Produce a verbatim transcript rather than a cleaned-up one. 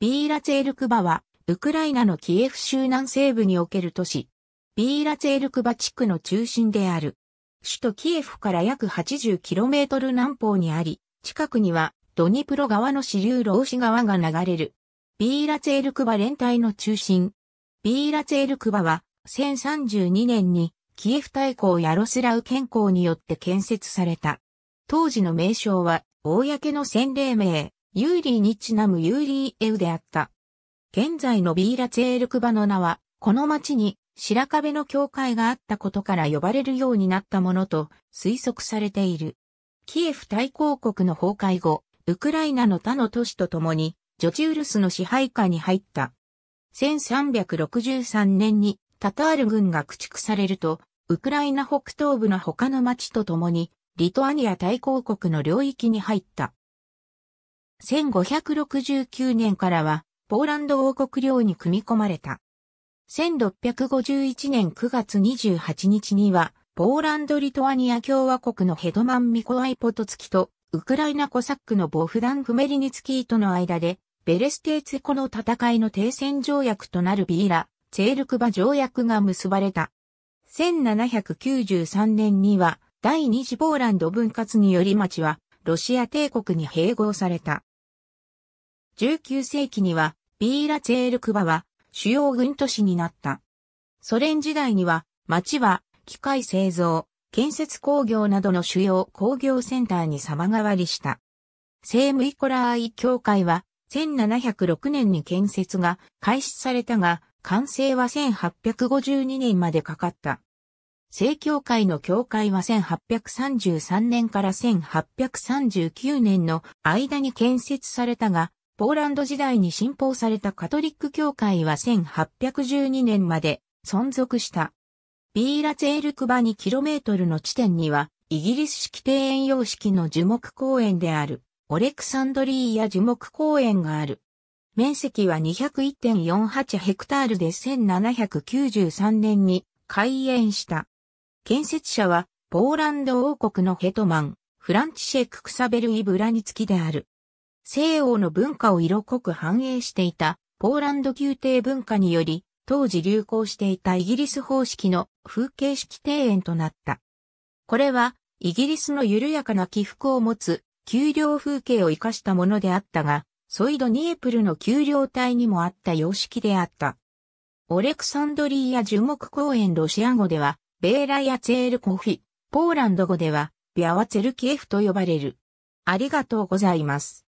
ビーラツェルクバは、ウクライナのキエフ州南西部における都市、ビーラツェルクバ地区の中心である。首都キエフから約 はちじゅうキロメートル 南方にあり、近くにはドニプロ川の支流ローシ川が流れる。ビーラツェルクバ連帯の中心。ビーラツェルクバは、せんさんじゅうにねんにキエフ大公ヤロスラウ建公によって建設された。当時の名称は、公の洗礼名、ユーリーにちなむユーリーエウであった。現在のビーラツェールクバの名は、この町に白壁の教会があったことから呼ばれるようになったものと推測されている。キエフ大公国の崩壊後、ウクライナの他の都市とともに、ジョチウルスの支配下に入った。せんさんびゃくろくじゅうさんねんにタタール軍が駆逐されると、ウクライナ北東部の他の町とともに、リトアニア大公国の領域に入った。せんごひゃくろくじゅうきゅうねんからは、ポーランド王国領に組み込まれた。せんろっぴゃくごじゅういちねんくがつにじゅうはちにちには、ポーランド・リトアニア共和国のヘドマン・ミコライ・ポトツキと、ウクライナコサックのボフダン・フメリニツキーとの間で、ベレステーツェコの戦いの停戦条約となるビーラ・ツェールクバ条約が結ばれた。せんななひゃくきゅうじゅうさんねんには、第二次ポーランド分割により町は、ロシア帝国に併合された。じゅうきゅうせいきには、ビーラツェールクバは主要軍都市になった。ソ連時代には、町は機械製造、建設工業などの主要工業センターに様変わりした。聖ミコライ教会は、せんななひゃくろくねんに建設が開始されたが、完成はせんはっぴゃくごじゅうにねんまでかかった。正教会の教会はせんはっぴゃくさんじゅうさんねんからせんはっぴゃくさんじゅうきゅうねんの間に建設されたが、ポーランド時代に信奉されたカトリック教会はせんはっぴゃくじゅうにねんまで存続した。ビーラツェールクバ にキロメートル の地点には、イギリス式庭園様式の樹木公園である、オレクサンドリーヤ樹木公園がある。面積は にひゃくいってんよんはち ヘクタールでせんななひゃくきゅうじゅうさんねんに開園した。建設者は、ポーランド王国のヘトマン、フランチシェク・クサベル・イ・ブラニツキである。西欧の文化を色濃く反映していた、ポーランド宮廷文化により、当時流行していたイギリス方式の風景式庭園となった。これは、イギリスの緩やかな起伏を持つ、丘陵風景を生かしたものであったが、ソイド・ニエプルの丘陵帯にもあった様式であった。オレクサンドリーヤ樹木公園ロシア語では、ベーラヤツェールコフィ、ポーランド語では、ビャワツェルキエフと呼ばれる。ありがとうございます。